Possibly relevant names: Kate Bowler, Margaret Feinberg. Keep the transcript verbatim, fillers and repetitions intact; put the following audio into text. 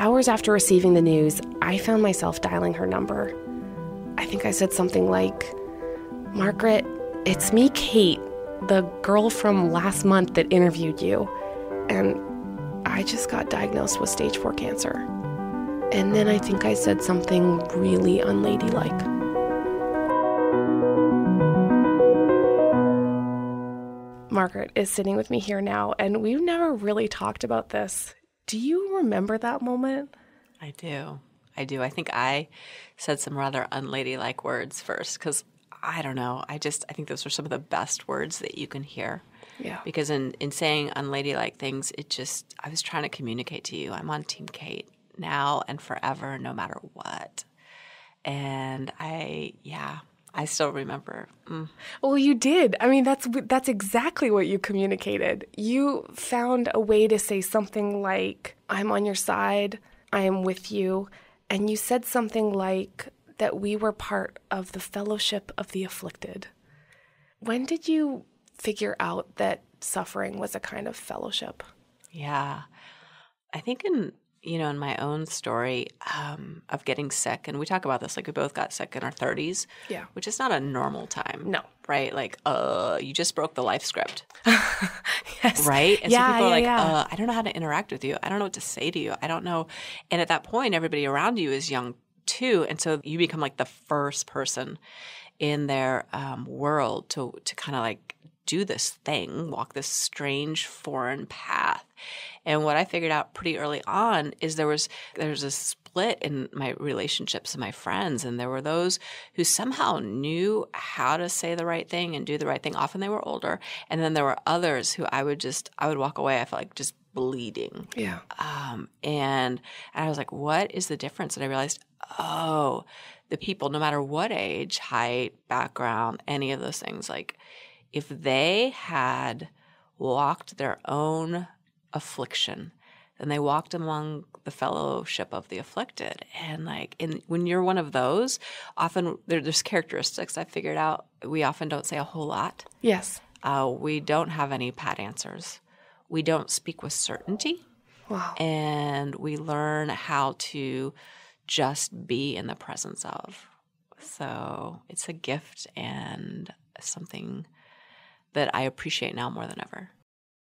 Hours after receiving the news, I found myself dialing her number. I think I said something like, "Margaret, it's me, Kate, the girl from last month that interviewed you, and I just got diagnosed with stage four cancer." And then I think I said something really unladylike. Margaret is sitting with me here now, and we've never really talked about this. Do you remember that moment? I do. I do. I think I said some rather unladylike words first because, I don't know, I just I think those are some of the best words that you can hear. Yeah. Because in, in saying unladylike things, it just – I was trying to communicate to you, I'm on Team Kate now and forever, no matter what. And I – yeah. I still remember. Mm. Well, you did. I mean, that's that's exactly what you communicated. You found a way to say something like, "I'm on your side, I am with you," and you said something like that we were part of the fellowship of the afflicted. When did you figure out that suffering was a kind of fellowship? Yeah. I think in... You know, in my own story um, of getting sick, and we talk about this, like we both got sick in our thirties, yeah, which is not a normal time. No. Right? Like, uh, you just broke the life script. Yes. Right? And yeah, so people yeah, are like, yeah. uh, I don't know how to interact with you. I don't know what to say to you. I don't know. And at that point, everybody around you is young too. And so you become like the first person in their um, world to, to kind of like do this thing, walk this strange foreign path. And what I figured out pretty early on is there was there was a split in my relationships and my friends, and there were those who somehow knew how to say the right thing and do the right thing. Often they were older, and then there were others who I would just I would walk away. I felt like just bleeding. Yeah. Um. And, and I was like, what is the difference? And I realized, oh, the people, no matter what age, height, background, any of those things, like if they had walked their own affliction, and they walked among the fellowship of the afflicted. And like, in, when you're one of those, often there, there's characteristics I figured out. We often don't say a whole lot. Yes. Uh, we don't have any pat answers. We don't speak with certainty. Wow. And we learn how to just be in the presence of. So it's a gift and something that I appreciate now more than ever.